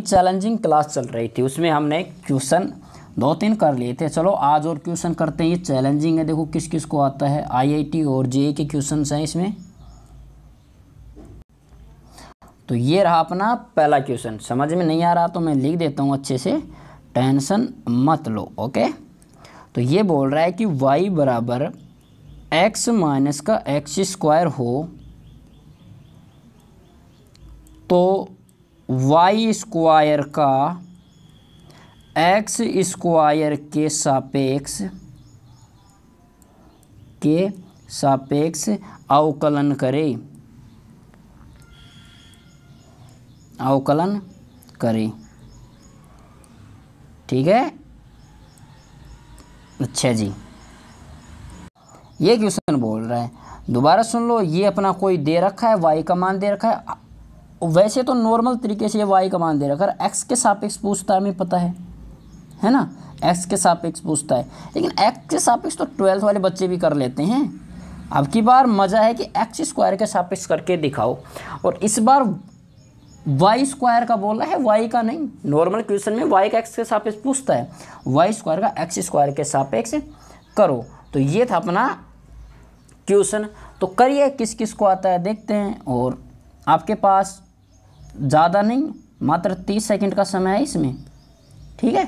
Challenging class चल रही थी, उसमें हमने क्वेश्चन 2-3 कर लिए थे। चलो आज और क्वेश्चन करते हैं, ये चैलेंजिंग है, देखो किस किस को आता है। आईआईटी और जेईई के क्वेश्चन हैं इसमें। तो ये रहा अपना पहला क्वेश्चन, समझ में नहीं आ रहा तो मैं लिख देता हूँ अच्छे से, टेंशन मत लो। ओके, तो ये बोल रहा है कि y बराबर एक्स माइनस का एक्स स्क्वायर हो तो y स्क्वायर का एक्स स्क्वायर के सापेक्ष अवकलन करें। ठीक है, अच्छा जी, ये क्वेश्चन बोल रहा है। दोबारा सुन लो, ये अपना कोई दे रखा है, y का मान दे रखा है। वैसे तो नॉर्मल तरीके से y का मान दे रखा है, x के सापेक्ष पूछता है, हमें पता है ना, x के सापेक्ष पूछता है। लेकिन x के सापेक्ष तो 12th वाले बच्चे भी कर लेते हैं। अब की बार मज़ा है कि एक्स स्क्वायर के सापेक्ष करके दिखाओ, और इस बार y स्क्वायर का बोला है, y का नहीं। नॉर्मल क्वेश्चन में y का x के सापेक्ष पूछता है, y स्क्वायर का x स्क्वायर के सापेक्ष करो। तो ये था अपना क्वेश्चन। तो करिए, किस किस को आता है देखते हैं। और आपके पास ज़्यादा नहीं, मात्र 30 सेकंड का समय है इसमें। ठीक है,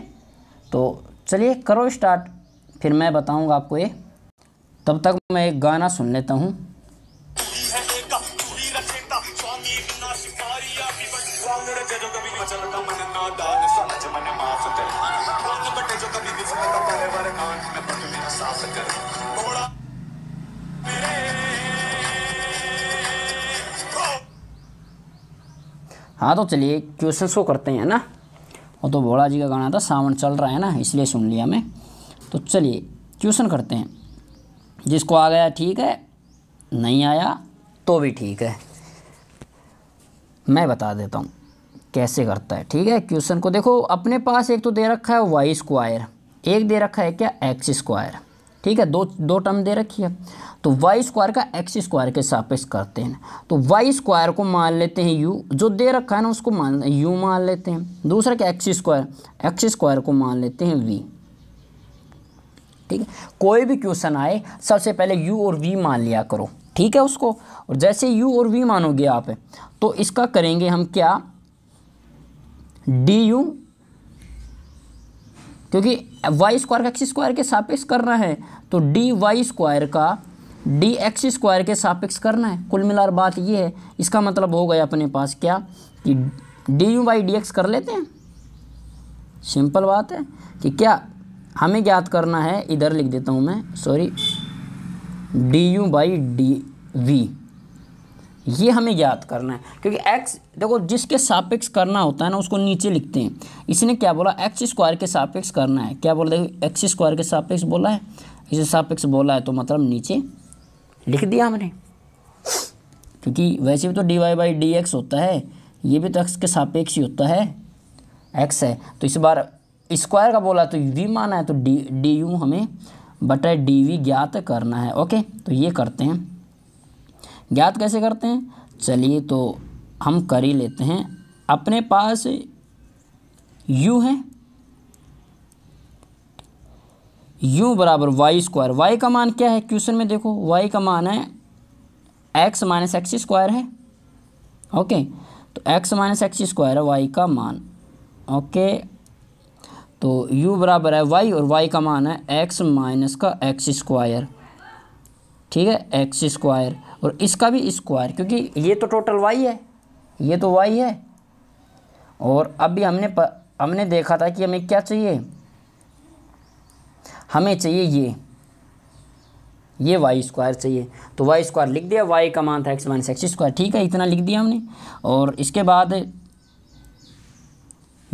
तो चलिए करो स्टार्ट, फिर मैं बताऊंगा आपको। ये तब तक मैं एक गाना सुन लेता हूँ। हाँ, तो चलिए क्वेश्चन को करते हैं ना। वो तो भोला जी का गाना था, सावन चल रहा है ना, इसलिए सुन लिया मैं। तो चलिए क्वेश्चन करते हैं, जिसको आ गया ठीक है, नहीं आया तो भी ठीक है। मैं बता देता हूँ कैसे करता है। ठीक है, क्वेश्चन को देखो, अपने पास एक तो दे रखा है वाई स्क्वायर, एक दे रखा है क्या एक्स स्क्वायर। ठीक है, दो टर्म दे रखी है। तो वाई स्क्वायर का एक्स स्क्वायर के सापेक्ष करते हैं। तो वाई स्क्वायर को मान लेते हैं यू, जो दे रखा है ना उसको मान यू मान लेते हैं। दूसरा क्या एक्स स्क्वायर को मान लेते हैं वी। ठीक है, कोई भी क्वेश्चन आए सबसे पहले यू और वी मान लिया करो। ठीक है उसको, और जैसे यू और वी मानोगे आप तो इसका करेंगे हम क्या, डी यू, क्योंकि वाई स्क्वायर का एक्स स्क्वायर के सापेक्ष करना है। तो डी वाई स्क्वायर का डी एक्स स्क्वायर के सापेक्ष करना है। कुल मिलाकर बात ये है, इसका मतलब हो गया अपने पास क्या कि D you by D x कर लेते हैं। सिंपल बात है कि क्या हमें ज्ञात करना है, इधर लिख देता हूँ मैं, sorry, D you by D we, ये हमें याद करना है। क्योंकि x देखो, जिसके सापेक्ष करना होता है ना उसको नीचे लिखते हैं। इसने क्या बोला, एक्स स्क्वायर के सापेक्ष करना है। क्या बोला, देखो एक्स स्क्वायर के सापेक्ष बोला है, इसे सापेक्ष बोला है, तो मतलब नीचे लिख दिया हमने। क्योंकि वैसे भी तो dy बाई डी एक्स होता है, ये भी तो x के सापेक्ष ही होता है, x है। तो इस बार स्क्वायर का बोला तो v माना है, तो डी यू हमें बटा dv ज्ञात करना है। ओके, तो ये करते हैं। ज्ञात कैसे करते हैं, चलिए तो हम कर ही लेते हैं। अपने पास u है, u बराबर वाई स्क्वायर। वाई का मान क्या है क्वेश्चन में देखो, वाई का मान है x माइनस एक्स स्क्वायर है। ओके, तो x माइनस एक्स स्क्वायर है वाई का मान। ओके, तो u बराबर है y, और y का मान है x माइनस का एक्स स्क्वायर। ठीक है, एक्स स्क्वायर, और इसका भी स्क्वायर, क्योंकि ये तो टोटल वाई है, ये तो वाई है। और अभी हमने देखा था कि हमें क्या चाहिए, हमें चाहिए ये वाई स्क्वायर चाहिए। तो वाई स्क्वायर लिख दिया, वाई का मान था एक्स माइनस एक्स स्क्वायर। ठीक है, इतना लिख दिया हमने। और इसके बाद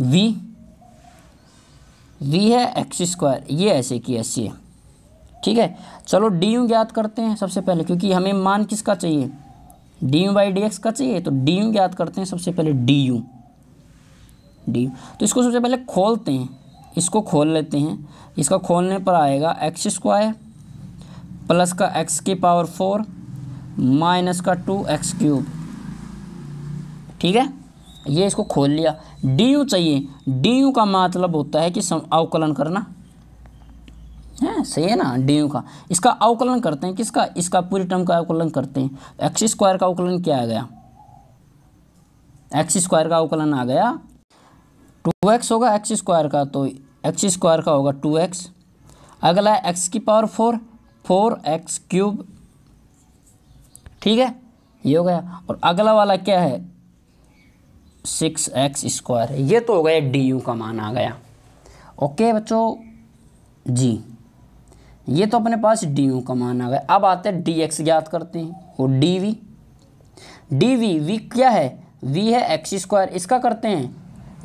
वी है एक्स स्क्वायर, ये ऐसे की ऐसी है। ठीक है, चलो डी यू ज्ञात करते हैं सबसे पहले, क्योंकि हमें मान किसका चाहिए, D you by D x का चाहिए। तो डी यू ज्ञात करते हैं सबसे पहले, डी यू। तो इसको सबसे पहले खोलते हैं, इसको खोल लेते हैं। इसका खोलने पर आएगा एक्स स्क्वायर प्लस का एक्स की पावर 4 माइनस का 2 एक्स क्यूब। ठीक है, ये इसको खोल लिया। डी यू चाहिए, डी यू का मतलब होता है कि अवकलन करना, है सही है ना। डी यू का इसका अवकलन करते हैं, किसका, इसका पूरी टर्म का अवकलन करते हैं। एक्स स्क्वायर का अवकलन क्या आ गया, एक्स स्क्वायर का अवकलन आ गया 2x होगा एक्स स्क्वायर का, तो एक्स स्क्वायर का होगा 2x। अगला है एक्स की पावर 4, 4x क्यूब, ठीक है ये हो गया। और अगला वाला क्या है 6x स्क्वायर, ये तो हो गया डी यू का मान आ गया। ओके बच्चों जी, ये तो अपने पास डी यू का मान आ गया। अब आते हैं डी एक्स ज्ञात करते हैं, और D we, D we, we क्या है, वी है एक्स स्क्वायर, इसका करते हैं,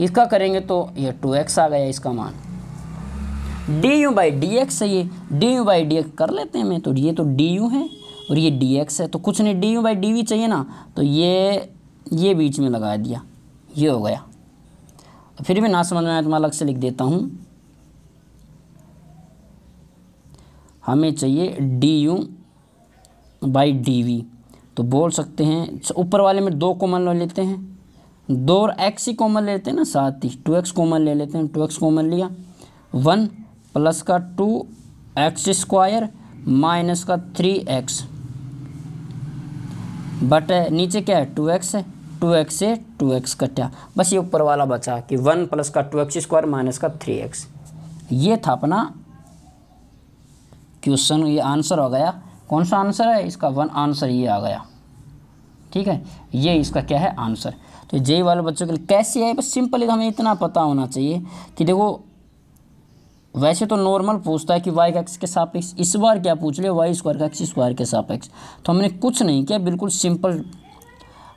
इसका करेंगे तो ये 2x आ गया इसका मान। D you by D x है ये, D you by D x कर लेते हैं। मैं तो ये तो डी यू है और ये डी एक्स है, तो कुछ नहीं D you by D we चाहिए ना, तो ये बीच में लगा दिया, ये हो गया। फिर भी ना समझ में आया तो मैं अलग से लिख देता हूँ। हमें चाहिए D you by D we, तो बोल सकते हैं ऊपर वाले में दो कॉमन ले लेते हैं, दो और एक्स ही कॉमन लेते हैं ना, साथ ही 2x कॉमन ले लेते हैं। 2x कॉमन लिया, 1 प्लस का 2x स्क्वायर माइनस का 3x बट नीचे क्या है 2x है, 2x से 2x कटा, बस ये ऊपर वाला बचा कि 1 प्लस का 2x स्क्वायर माइनस का 3x। ये था अपना क्वेश्चन, ये आंसर हो गया। कौन सा आंसर है इसका, 1 आंसर ये आ गया, ठीक है ये इसका क्या है आंसर। तो जेई वाले बच्चों के लिए कैसे है, बस सिंपली हमें इतना पता होना चाहिए कि देखो वैसे तो नॉर्मल पूछता है कि वाई का एक्स के सापेक्ष, इस बार क्या पूछ लिया वाई स्क्वायर का एक्स स्क्वायर के सापेक्ष। तो हमने कुछ नहीं किया, बिल्कुल सिंपल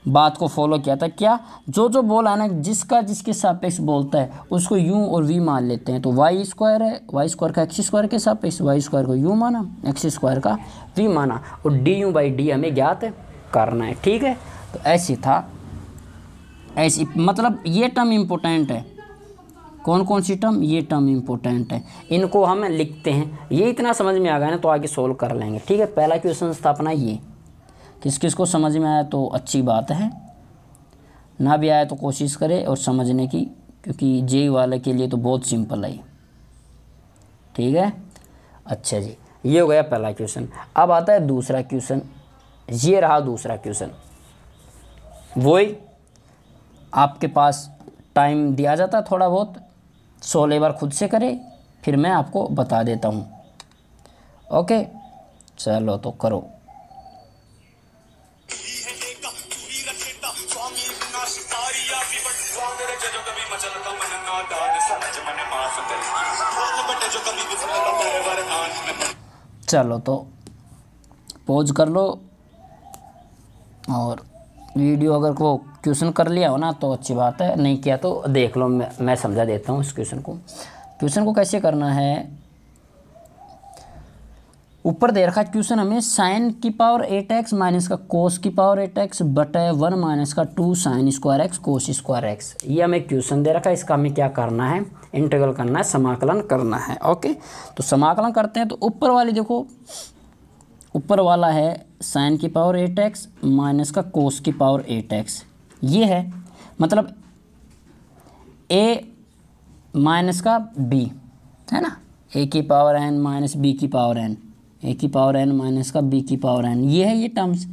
बात को फॉलो किया था। क्या जो बोला है ना, जिसका जिसके सापेक्ष बोलता है उसको यू और वी मान लेते हैं। तो वाई स्क्वायर है, वाई स्क्वायर का एक्स स्क्वायर के सापेक्ष, वाई स्क्वायर को यू माना, एक्स स्क्वायर का वी माना, और डी यू बाई डी हमें ज्ञात करना है, ठीक है। तो ऐसी था, ऐसी मतलब ये टर्म इम्पोर्टेंट है, कौन कौन सी टर्म, ये टर्म इम्पोर्टेंट है, इनको हम लिखते हैं। ये इतना समझ में आ गया ना तो आगे सोल्व कर लेंगे, ठीक है। पहला क्वेश्चन था अपना ये, किस किस को समझ में आया तो अच्छी बात है, ना भी आया तो कोशिश करें और समझने की, क्योंकि जेई वाले के लिए तो बहुत सिंपल है, ठीक है। अच्छा जी, ये हो गया पहला क्वेश्चन। अब आता है दूसरा क्वेश्चन, ये रहा दूसरा क्वेश्चन। वही आपके पास टाइम दिया जाता है थोड़ा बहुत, सोल्व एक बार खुद से करें फिर मैं आपको बता देता हूँ। ओके चलो तो करो। चलो तो पॉज कर लो, और वीडियो अगर को क्वेश्चन कर लिया हो ना तो अच्छी बात है, नहीं किया तो देख लो, मैं समझा देता हूँ इस क्वेश्चन को कैसे करना है। ऊपर दे रखा क्वेश्चन हमें साइन की पावर 8x माइनस का कोस की पावर 8x बटे 1 माइनस का 2 sine square x cos square x, ये हमें क्वेश्चन दे रखा है। इसका हमें क्या करना है, इंटीग्रल करना है, समाकलन करना है। ओके तो समाकलन करते हैं, तो ऊपर वाले देखो, ऊपर वाला है साइन की पावर 8x माइनस का कोस की पावर 8x, ये है मतलब a माइनस का b है ना, a की पावर n माइनस b की पावर n, ए की पावर एन माइनस का बी की पावर एन, ये है ये टर्म्स।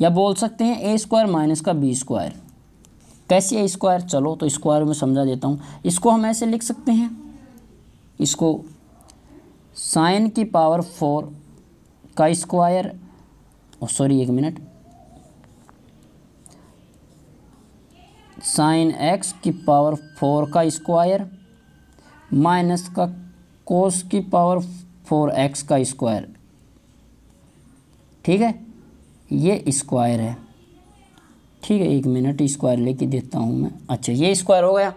या बोल सकते हैं ए स्क्वायर माइनस का बी स्क्वायर, कैसे ए स्क्वायर, चलो तो स्क्वायर में समझा देता हूँ। इसको हम ऐसे लिख सकते हैं, इसको साइन की पावर 4 का स्क्वायर, सॉरी एक मिनट, साइन एक्स की पावर 4 का स्क्वायर माइनस का कोस की पावर 4x का स्क्वायर, ठीक है ये स्क्वायर है, ठीक है एक मिनट स्क्वायर लेके देता हूँ मैं। अच्छा ये स्क्वायर हो गया।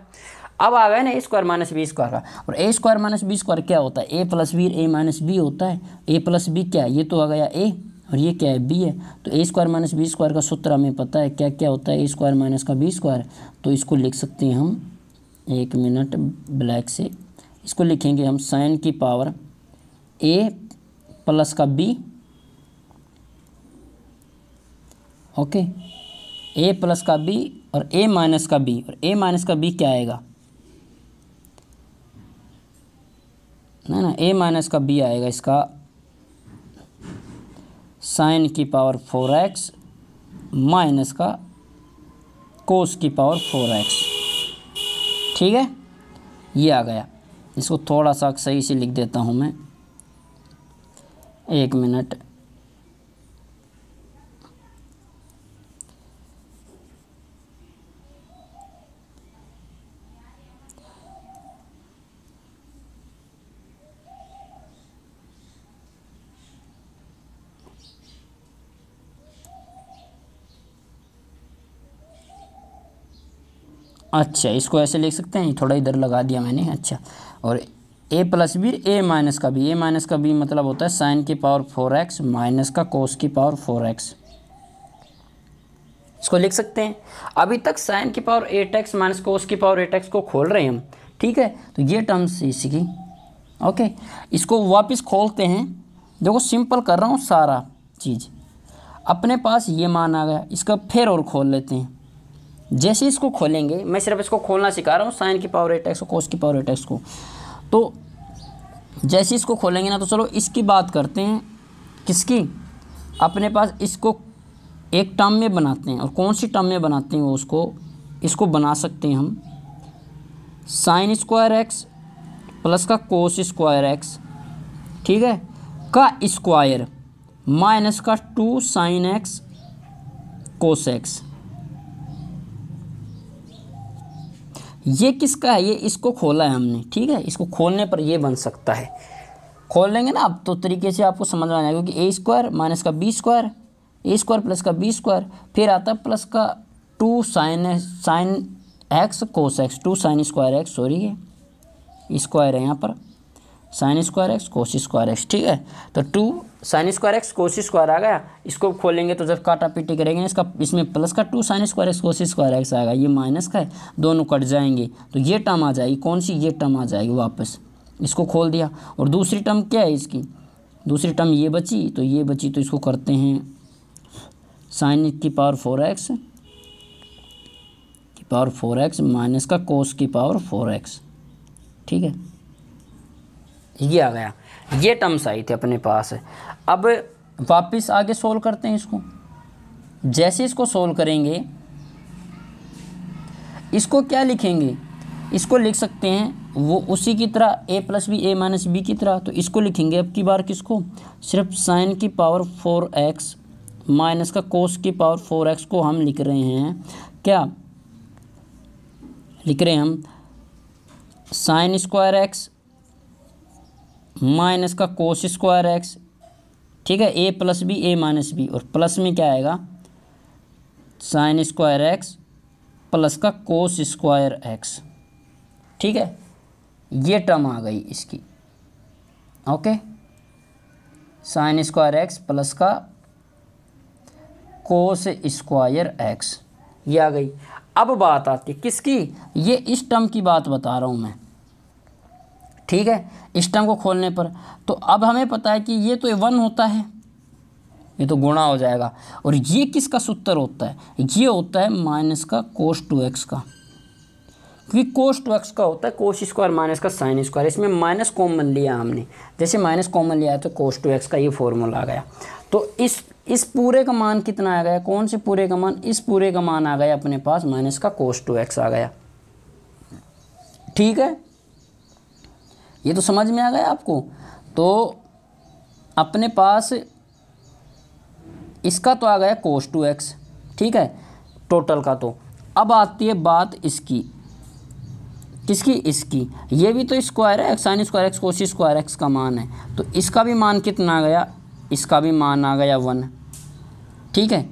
अब आ गया ना ए स्क्वायर माइनस बी स्क्वायर का, और ए स्क्वायर माइनस बी स्क्वायर क्या होता है, ए प्लस बी ए माइनस बी होता है। ए प्लस बी क्या है, ये तो आ गया ए और ये क्या है बी है, तो ए स्क्वायर माइनस बी स्क्वायर का सूत्र हमें पता है क्या क्या होता है, ए स्क्वायर माइनस का बी स्क्वायर। तो इसको लिख सकते हैं हम, एक मिनट ब्लैक से इसको लिखेंगे हम, साइन की पावर ए प्लस का बी, ओके ए प्लस का बी और a माइनस का b, और a माइनस का b क्या आएगा ना ना, a माइनस का b आएगा इसका साइन की पावर 4x माइनस का कोस की पावर 4x। ठीक है, ये आ गया। इसको थोड़ा सा सही से लिख देता हूँ मैं, एक मिनट। अच्छा, इसको ऐसे लिख सकते हैं, थोड़ा इधर लगा दिया मैंने। अच्छा, और a plus B, a minus का बी, a माइनस का बी मतलब होता है साइन की पावर 4x माइनस का कोस की पावर 4x, इसको लिख सकते हैं। अभी तक साइन की पावर 8x माइनस कोस की पावर 8x को खोल रहे हैं हम, ठीक है। तो ये टर्म्स इसकी, ओके, इसको वापस खोलते हैं। देखो सिंपल कर रहा हूँ सारा चीज़, अपने पास ये मान आ गया, इसका फिर और खोल लेते हैं। जैसे इसको खोलेंगे, मैं सिर्फ इसको खोलना सिखा रहा हूँ, साइन की पावर 8x को, कोस की पावर 8x को। तो जैसे इसको खोलेंगे ना, तो चलो इसकी बात करते हैं, किसकी, अपने पास इसको एक टर्म में बनाते हैं। और कौन सी टर्म में बनाते हैं वो, उसको इसको बना सकते हैं हम साइन स्क्वायर एक्स प्लस का कोस स्क्वायर एक्स, ठीक है, का स्क्वायर माइनस का 2 साइन एक्स कोस एक्स। ये किसका है, ये इसको खोला है हमने, ठीक है। इसको खोलने पर ये बन सकता है, खोल लेंगे ना आप तो तरीके से आपको समझ में आ जाएगा, क्योंकि ए स्क्वायर माइनस का बी स्क्वायर, ए स्क्वायर प्लस का बी स्क्वायर, फिर आता है प्लस का 2 sine x cos x, 2 sine square x, sorry ये स्क्वायर है यहाँ पर, sine square x cos square x, ठीक है। तो 2 sine square x cos square आ गया। इसको खोलेंगे तो जब काटा पीटी करेंगे इसका, इसमें प्लस का 2 sine square x cos square x आएगा, ये माइनस का है, दोनों कट जाएंगे तो ये टर्म आ जाएगी, कौन सी, ये टर्म आ जाएगी। वापस इसको खोल दिया, और दूसरी टर्म क्या है इसकी, दूसरी टर्म ये बची, तो ये बची, तो इसको करते हैं साइन की पावर 4x की पावर 4x माइनस का कोस की पावर 4x, ठीक है, ये आ गया। ये टर्म्स आई थी अपने पास। अब वापस आगे सोल्व करते हैं इसको। जैसे इसको सोल्व करेंगे, इसको क्या लिखेंगे, इसको लिख सकते हैं वो उसी की तरह a plus B, A minus B की तरह। तो इसको लिखेंगे अब की बार किसको, सिर्फ साइन की पावर 4x माइनस का कोस की पावर 4x को हम लिख रहे हैं, क्या लिख रहे हैं हम, साइन स्क्वायर एक्स माइनस का कोस स्क्वायर एक्स, ठीक है, a plus B, A minus B, और प्लस में क्या आएगा, साइन स्क्वायर एक्स प्लस का कोस स्क्वायर एक्स, ठीक है। ये टर्म आ गई इसकी, okay, sine square x plus का कोस स्क्वायर एक्स, ये आ गई। अब बात आती है किसकी, ये इस टर्म की बात बता रहा हूँ मैं, ठीक है, इस टर्म को खोलने पर। तो अब हमें पता है कि ये तो 1 होता है, ये तो गुणा हो जाएगा, और ये किसका सूत्र होता है, ये होता है माइनस का कोस 2x का, क्योंकि कोस 2x का होता है कोस स्क्वायर माइनस का साइन स्क्वायर, इसमें माइनस कॉमन लिया हमने। जैसे माइनस कॉमन लिया तो कोस 2x का ये फॉर्मूला आ गया। तो इस पूरे का मान कितना आ गया, कौन से पूरे का मान, इस पूरे का मान आ गया अपने पास माइनस का कोस 2x आ गया, ठीक है। ये तो समझ में आ गया आपको। तो अपने पास इसका तो आ गया कोस 2x, ठीक है, टोटल का। तो अब आती है बात इसकी, किसकी, इसकी, ये भी तो स्क्वायर है, sine square x cos square x का मान है, तो इसका भी मान कितना आ गया, इसका भी मान आ गया 1, ठीक है,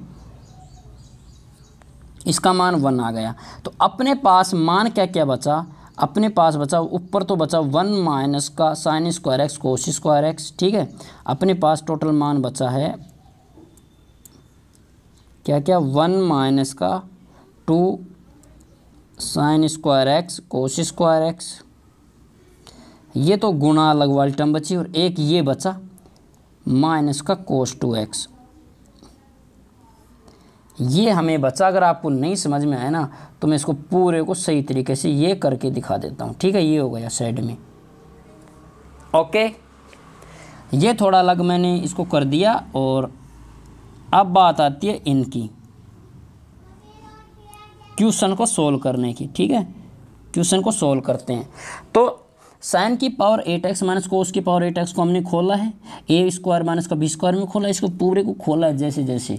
इसका मान 1 आ गया। तो अपने पास मान क्या क्या बचा, अपने पास बचा, ऊपर तो बचा 1 माइनस का sine square x cos square x, ठीक है। अपने पास टोटल मान बचा है क्या क्या, 1 माइनस का 2 sine square x cos square x, ये तो गुणा अलग वाली टर्म बची, और एक ये बचा माइनस का कोस 2x, ये हमें बचा। अगर आपको नहीं समझ में आया ना तो मैं इसको पूरे को सही तरीके से ये करके दिखा देता हूँ, ठीक है। ये हो गया साइड में, ओके। ये थोड़ा अलग मैंने इसको कर दिया। और अब बात आती है इनकी क्वेश्चन को सोल्व करने की, ठीक है। क्वेश्चन को सोल्व करते हैं तो साइन की पावर 8x माइनस कोस की पावर 8x को हमने खोला है, ए स्क्वायर माइनस का बी स्क्वायर में खोला, इसको पूरे को खोला है जैसे जैसे।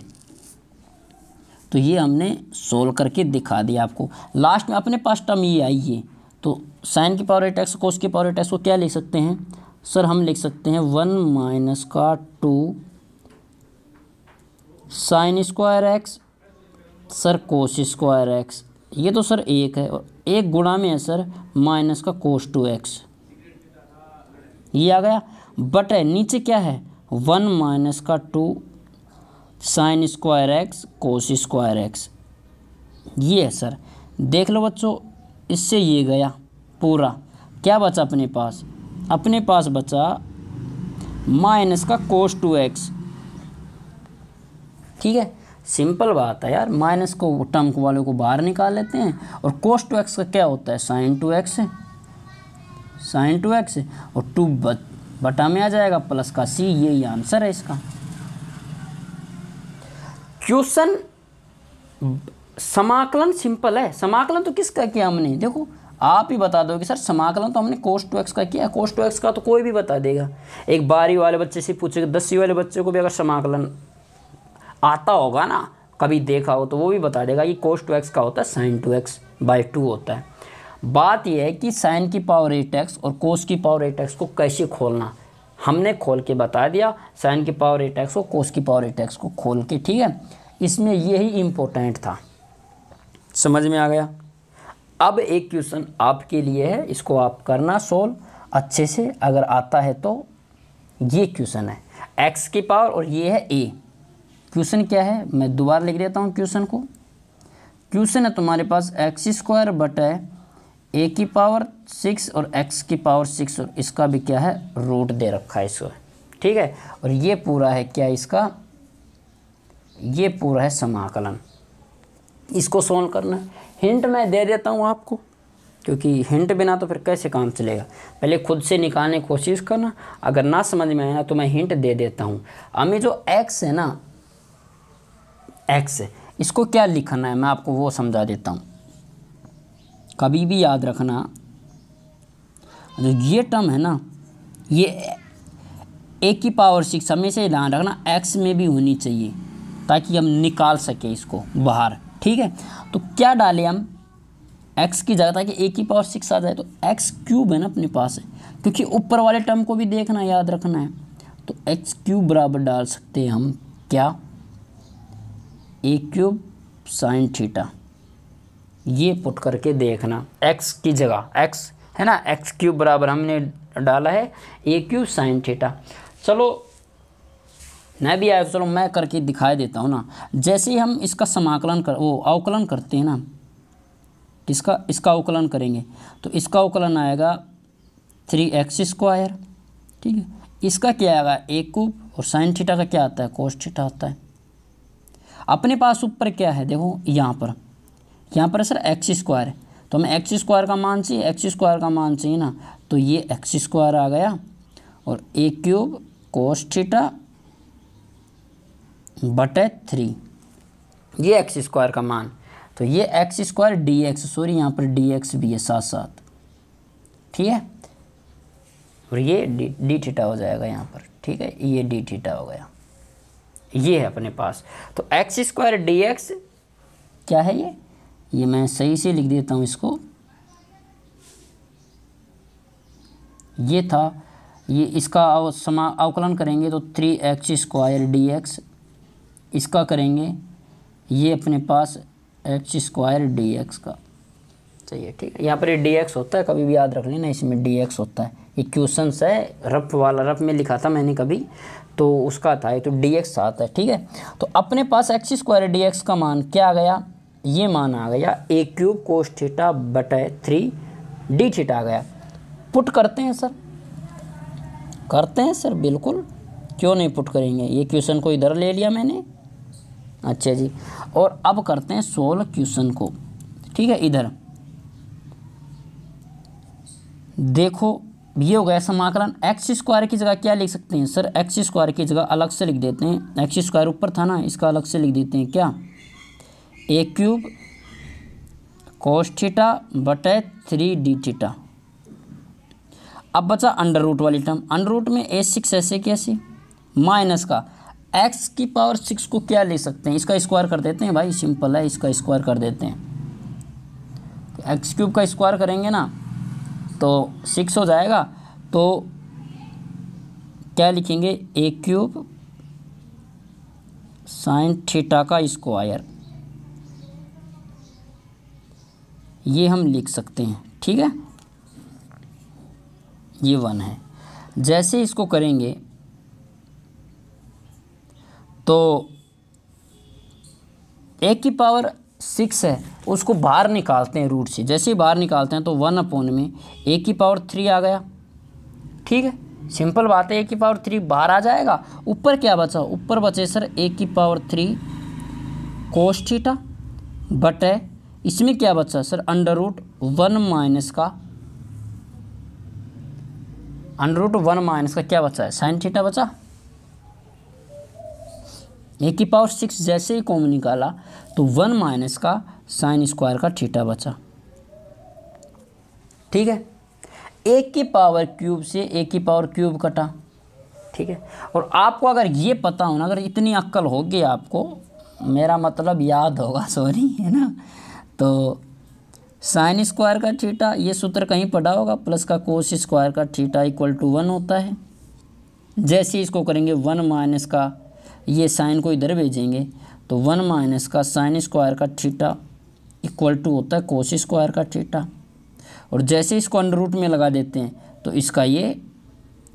तो ये हमने सोल्व करके दिखा दिया आपको। लास्ट में अपने पास टर्म ये आई है, तो साइन की पावर 8x कोस की पावर 8x को क्या लिख सकते हैं सर? हम लिख सकते हैं 1 - 2 sine square x sir cos square x. ये तो सर एक है और एक गुणा में है सर माइनस का कोस 2x, ये आ गया। बट है नीचे क्या है 1 - 2 sine square x cos square x, ये है सर। देख लो बच्चों, इससे ये गया पूरा। क्या बचा अपने पास? अपने पास बचा माइनस का कोस 2x, ठीक है। सिंपल बात है यार, माइनस को टर्म वालों को बाहर निकाल लेते हैं। और कोस 2x का क्या होता है? साइन 2x है, साइन 2x है। और 2 बटा में आ जाएगा प्लस का c, यही आंसर है इसका। क्वेश्चन समाकलन सिंपल है। समाकलन तो किसका किया हमने? देखो आप ही बता दोगे सर समाकलन तो हमने कोस 2x का किया। कोस 2x का तो कोई भी बता देगा। एक 12वीं वाले बच्चे से पूछेगा, 10वीं वाले बच्चे को भी अगर समाकलन आता होगा ना, कभी देखा हो, तो वो भी बता देगा ये कोस 2x का होता है साइन 2x/2 होता है। बात यह है कि साइन की पावर 8x और कोस की पावर 8x को कैसे खोलना, हमने खोल के बता दिया। साइन की पावर 8x को कोस की पावर 8x को खोल के, ठीक है। इसमें यही इम्पोर्टेंट था, समझ में आ गया। अब एक क्वेश्चन आपके लिए है, इसको आप करना सोल्व अच्छे से अगर आता है तो। ये क्वेश्चन है x की पावर और ये है a। क्वेश्चन क्या है मैं दोबारा लिख देता हूँ क्वेश्चन को। क्वेश्चन है तुम्हारे पास x² a की पावर 6 और x की पावर 6 और इसका भी क्या है रूट दे रखा है इसको, ठीक है। और ये पूरा है क्या इसका, ये पूरा है समाकलन। इसको सोल्व करना है। हिंट मैं दे देता हूँ आपको, क्योंकि हिंट बिना तो फिर कैसे काम चलेगा। पहले खुद से निकालने की कोशिश करना, अगर ना समझ में आया तो मैं हिंट दे देता हूँ। हमें जो x है ना, x है, इसको क्या लिखना है मैं आपको वो समझा देता हूँ। कभी भी याद रखना जो ये टर्म है ना, ये a की पावर 6 हमेशा ध्यान रखना x में भी होनी चाहिए ताकि हम निकाल सकें इसको बाहर, ठीक है। तो क्या डालें हम x की जगह ताकि a की पावर 6 आ जाए, तो x³ है ना अपने पास है, क्योंकि ऊपर वाले टर्म को भी देखना याद रखना है। तो x³ बराबर डाल सकते हैं हम क्या, a³ साइन थीटा। ये पुट करके देखना x की जगह x है ना, x³ बराबर हमने डाला है a³ साइन थीटा। चलो मैं भी आया, चलो मैं करके दिखाई देता हूँ ना। जैसे ही हम इसका समाकलन अवकलन करते हैं ना, इसका अवकलन करेंगे तो इसका अवकलन आएगा 3x², ठीक है। इसका क्या आएगा a³ और साइन थीटा का क्या आता है कोस थीटा आता है। अपने पास ऊपर क्या है देखो, यहाँ पर सर x², तो हमें x² का मान चाहिए, x² का मान चाहिए ना। तो ये x² आ गया और a³ कोस थीटा बटे 3, ये x² का मान। तो ये x² dx, सॉरी यहाँ पर dx भी है साथ साथ, ठीक है। और ये d थीटा हो जाएगा यहाँ पर, ठीक है। ये d थीटा हो गया, ये है अपने पास। तो x² dx क्या है ये मैं सही से लिख देता हूँ इसको। ये था, ये इसका अवकलन करेंगे तो 3x² dx, इसका करेंगे ये अपने पास x² dx का चाहिए, ठीक है। यहाँ पर ये dx होता है, कभी भी याद रख लेना इसमें dx होता है। ये क्वेश्चन है रफ वाला, रफ में लिखा था मैंने कभी, तो उसका था ये, तो dx आता है, ठीक है। तो अपने पास x² dx का मान क्या आ गया, ये मान आ गया a³ कोस थीटा बटे 3 d थीटा आ गया। पुट करते हैं सर, करते हैं सर, बिल्कुल क्यों नहीं पुट करेंगे। ये क्वेश्चन को इधर ले लिया मैंने, अच्छा जी। और अब करते हैं 16 क्वेश्चन को, ठीक है। इधर देखो ये हो गया समाकलन। एक्स स्क्वायर की जगह क्या लिख सकते हैं सर? एक्स स्क्वायर की जगह अलग से लिख देते हैं, एक्स स्क्वायर ऊपर था ना, इसका अलग से लिख देते हैं क्या, ए क्यूब कोस थीटा बटे 3 डी थीटा। अब बचा अंडर रूट वाली टर्म, अंडर रूट में a6 ऐसे कैसे माइनस का x की पावर 6 को क्या ले सकते हैं, इसका स्क्वायर कर देते हैं भाई, सिंपल है, इसका स्क्वायर कर देते हैं। एक्स क्यूब का स्क्वायर करेंगे ना तो 6 हो जाएगा, तो क्या लिखेंगे a क्यूब साइन थीटा का स्क्वायर, ये हम लिख सकते हैं, ठीक है। ये 1 है, जैसे इसको करेंगे तो a की पावर 6 है, उसको बाहर निकालते हैं रूट से, जैसे ही बाहर निकालते हैं तो 1/2 में a की पावर 3 आ गया, ठीक है, सिंपल बात है, a की पावर 3 बाहर आ जाएगा। ऊपर क्या बचा, ऊपर बचे सर a की पावर 3 कोस थीटा बटे, इसमें क्या बचा सर, अंडर रूट 1 माइनस का, अंडर रूट 1 माइनस का क्या बचा है, साइन थीटा बचा। a की पावर 6 जैसे ही कॉमन निकाला तो 1 माइनस का साइन स्क्वायर का थीटा बचा, ठीक है। a की पावर क्यूब से a की पावर क्यूब कटा, ठीक है। और आपको अगर ये पता हो ना, अगर इतनी अक्ल होगी आपको, मेरा मतलब याद होगा, सॉरी, है ना, तो साइन स्क्वायर का थीटा, ये सूत्र कहीं पड़ा होगा, प्लस का कोस स्क्वायर का थीटा इक्वल टू 1 होता है। जैसे इसको करेंगे 1 माइनस का, ये साइन को इधर भेजेंगे तो 1 माइनस का साइन स्क्वायर का थीटा इक्वल टू होता है कोस स्क्वायर का थीटा। और जैसे इसको अंडर रूट में लगा देते हैं तो इसका, ये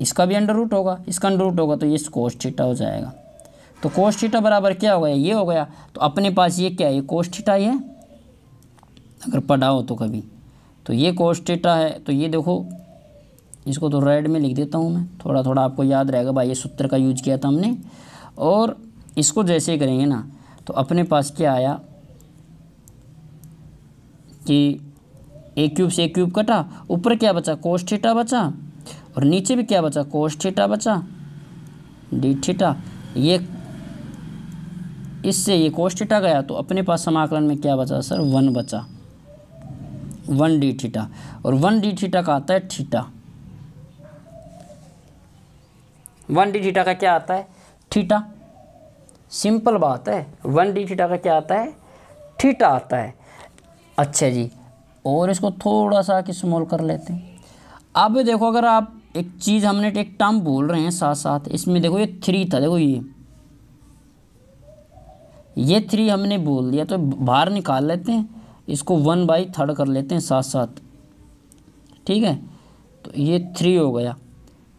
इसका भी अंडर रूट होगा, इसका अंडर रूट होगा तो ये कोस थीटा हो जाएगा। तो कोस थीटा बराबर क्या हो गया, ये हो गया। तो अपने पास ये क्या है, कोस थीटा है, अगर पढ़ा हो तो कभी, तो ये कोस थीटा है। तो ये देखो, इसको तो रेड में लिख देता हूँ मैं, थोड़ा थोड़ा आपको याद रहेगा भाई, ये सूत्र का यूज किया था हमने। और इसको जैसे ही करेंगे ना तो अपने पास क्या आया कि ए क्यूब से ए क्यूब कटा, ऊपर क्या बचा, कोस थीटा बचा, और नीचे भी क्या बचा, कोस थीटा बचा, डी थीटा। ये इससे ये कोस थीटा गया, तो अपने पास समाकलन में क्या बचा सर, 1 बचा, 1 डी थीटा। और 1 डी थीटा का आता है थीटा, 1 डी थीटा का क्या आता है, थीटा, सिंपल बात है, 1 डी थीटा का क्या आता है, थीटा आता है। अच्छा जी, और इसको थोड़ा सा कि स्मॉल कर लेते हैं। अब देखो, अगर आप एक चीज़, हमने एक टर्म बोल रहे हैं साथ साथ, इसमें देखो ये 3 था, देखो ये 3 हमने बोल दिया, तो बाहर निकाल लेते हैं, इसको 1/3 कर लेते हैं साथ साथ, ठीक है। तो ये 3 हो गया,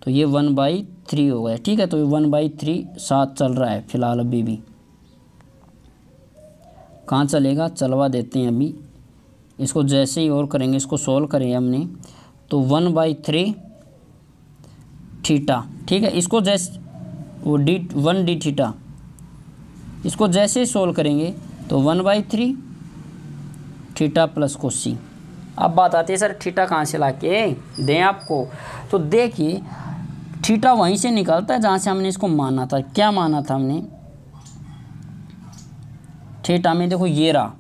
तो ये 1/3 हो गया, ठीक है। तो ये 1/3 साथ चल रहा है फिलहाल, अभी भी कहाँ चलेगा, चलवा देते हैं अभी इसको। जैसे ही और करेंगे, इसको सोल्व करें हमने, तो 1/3 थीटा, ठीक है। इसको जैसे वो 1 डी थीटा, इसको जैसे ही सोल्व करेंगे तो 1/3 थीटा प्लस कोसी। अब बात आती है सर, थीटा कहाँ से लाके दें आपको, तो देखिए थीटा वहीं से निकलता है जहाँ से हमने इसको माना था। क्या माना था हमने, थीटा में देखो ये रहा,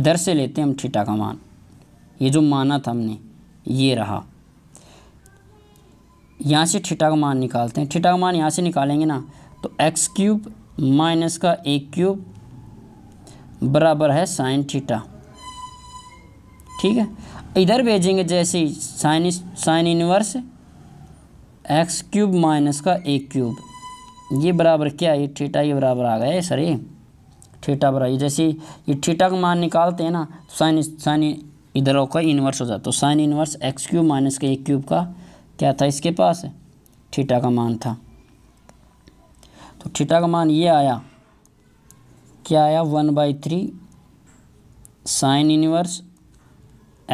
इधर से लेते हैं हम थीटा का मान, ये जो माना था हमने ये रहा, यहाँ से थीटा का मान निकालते हैं। थीटा का मान यहाँ से निकालेंगे ना तो एक्स क्यूब माइनस का ए क्यूब बराबर है साइन थीटा, ठीक है। इधर भेजेंगे जैसे ही sine inverse x cube minus का ए क्यूब, ये बराबर क्या है, ये थीटा, ये बराबर आ गया है सर, ये थीटा बराबर, जैसे ये थीटा का मान निकालते हैं ना तो साइन इधर होकर इनवर्स हो जाता है, तो sine inverse x cube minus का ए क्यूब का क्या था, इसके पास थीटा का मान था। तो थीटा का मान ये आया, क्या आया, 1/3 sine inverse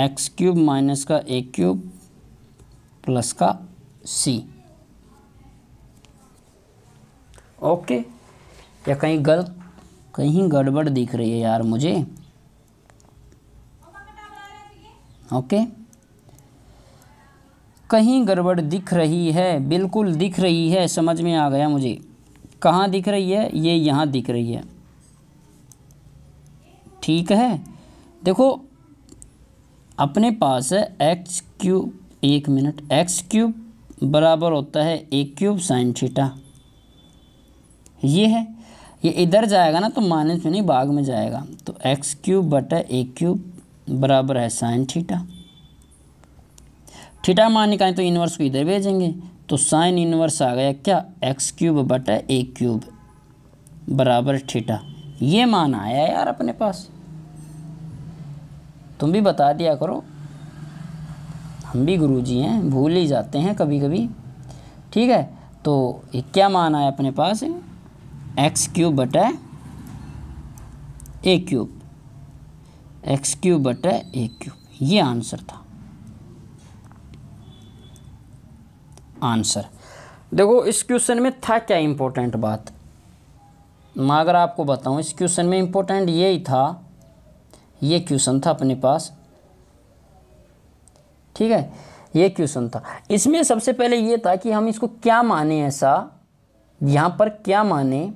x cube minus का ए क्यूब प्लस का सी। ओके, या कहीं गलत कहीं गड़बड़ दिख रही है यार मुझे। ओके, कहीं गड़बड़ दिख रही है, बिल्कुल दिख रही है, समझ में आ गया मुझे। कहाँ दिख रही है? ये यहाँ दिख रही है। ठीक है, देखो अपने पास है एक्स क्यूब, एक मिनट, एक्स क्यूब बराबर होता है ए क्यूब साइन थीटा। ये है, ये इधर जाएगा ना तो माइनस में नहीं भाग में जाएगा, तो एक्स क्यूब बटा ए क्यूब बराबर है साइन थीटा। थीटा मान निकालें तो इन्वर्स को इधर भेजेंगे, तो साइन इन्वर्स आ गया क्या, एक्स क्यूब बटा ए क्यूब बराबर थीटा। ये मान आया यार अपने पास। तुम भी बता दिया करो, हम भी गुरुजी हैं, भूल ही जाते हैं कभी कभी। ठीक है, तो ये क्या मान आया अपने पास, एक्स क्यूब बटा ए क्यूब, एक्स क्यूब बटा ए क्यूब, ये आंसर था। आंसर देखो इस क्वेश्चन में था क्या इम्पोर्टेंट बात, मैं अगर आपको बताऊं इस क्वेश्चन में इम्पोर्टेंट यही था, ये क्वेश्चन था अपने पास। ठीक है, ये क्वेश्चन था। इसमें सबसे पहले ये था कि हम इसको क्या माने, ऐसा यहाँ पर क्या माने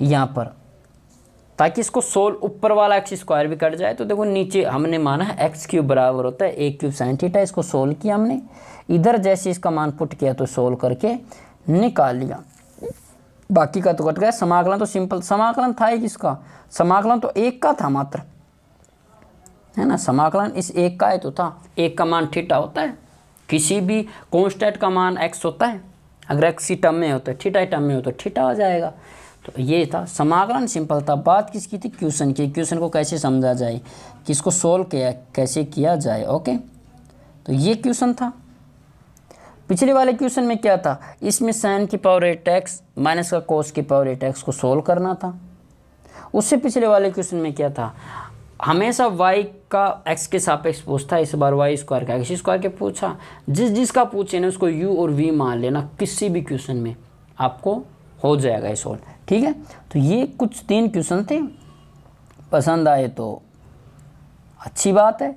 यहाँ पर, ताकि इसको सोल्व, ऊपर वाला एक्स स्क्वायर भी कट जाए। तो देखो नीचे हमने माना है एक्स क्यूब बराबर होता है ए क्यूब साइन थीटा, इसको सोल्व किया हमने, इधर जैसे इसका मान पुट किया तो सोल्व करके निकाल लिया, बाकी का तो कट गया। समाकलन तो सिंपल, समाकलन था ही किसका, समाकलन तो एक का था मात्र, है ना, समाकलन इस एक का है तो था। एक का मान थीटा होता है, किसी भी कॉन्स्टेंट का मान एक्स होता है, अगर एक्स ही टर्म में हो तो थीटा, टर्म में हो तो थीटा आ जाएगा। तो ये था समाकलन, सिंपल था। बात किसकी थी, क्वेश्चन की, क्वेश्चन को कैसे समझा जाए, किसको सोल्व किया कैसे किया जाए। ओके, तो ये क्वेश्चन था। पिछले वाले क्वेश्चन में क्या था, इसमें साइन की पावर 8x माइनस का कोस की पावर 8x को सोल्व करना था। उससे पिछले वाले क्वेश्चन में क्या था, हमेशा y का x के सापेक्ष पूछता, इस बार y स्क्वायर का x स्क्वायर के पूछा। जिसका पूछे ना उसको u और v मान लेना, किसी भी क्वेश्चन में आपको हो जाएगा ये सोल्व। ठीक है, तो ये कुछ 3 क्वेश्चन थे, पसंद आए तो अच्छी बात है,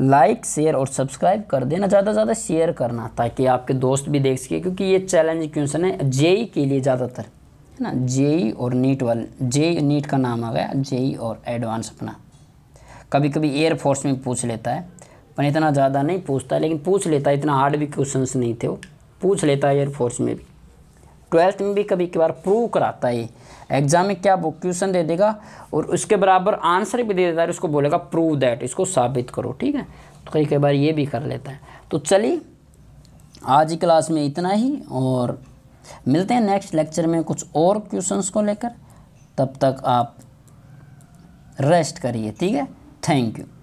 लाइक शेयर और सब्सक्राइब कर देना, ज़्यादा से ज़्यादा शेयर करना ताकि आपके दोस्त भी देख सके, क्योंकि ये चैलेंजिंग क्वेश्चन है जेई के लिए ज़्यादातर, है ना, जेई और नीट वाले, जेई नीट का नाम आ गया, जेई और एडवांस अपना, कभी कभी एयरफोर्स में पूछ लेता है, पर इतना ज़्यादा नहीं पूछता, लेकिन पूछ लेता है, इतना हार्ड भी क्वेश्चन नहीं थे वो पूछ लेता है एयरफोर्स में भी, 12th में भी कभी कभार प्रूव कराता है। एग्जाम में क्या वो क्वेश्चन दे देगा और उसके बराबर आंसर भी दे देता है, उसको बोलेगा प्रूव दैट, इसको साबित करो। ठीक है, तो कई कई बार ये भी कर लेता है। तो चलिए आज की क्लास में इतना ही, और मिलते हैं नेक्स्ट लेक्चर में कुछ और क्वेश्चंस को लेकर। तब तक आप रेस्ट करिए, ठीक है, थैंक यू।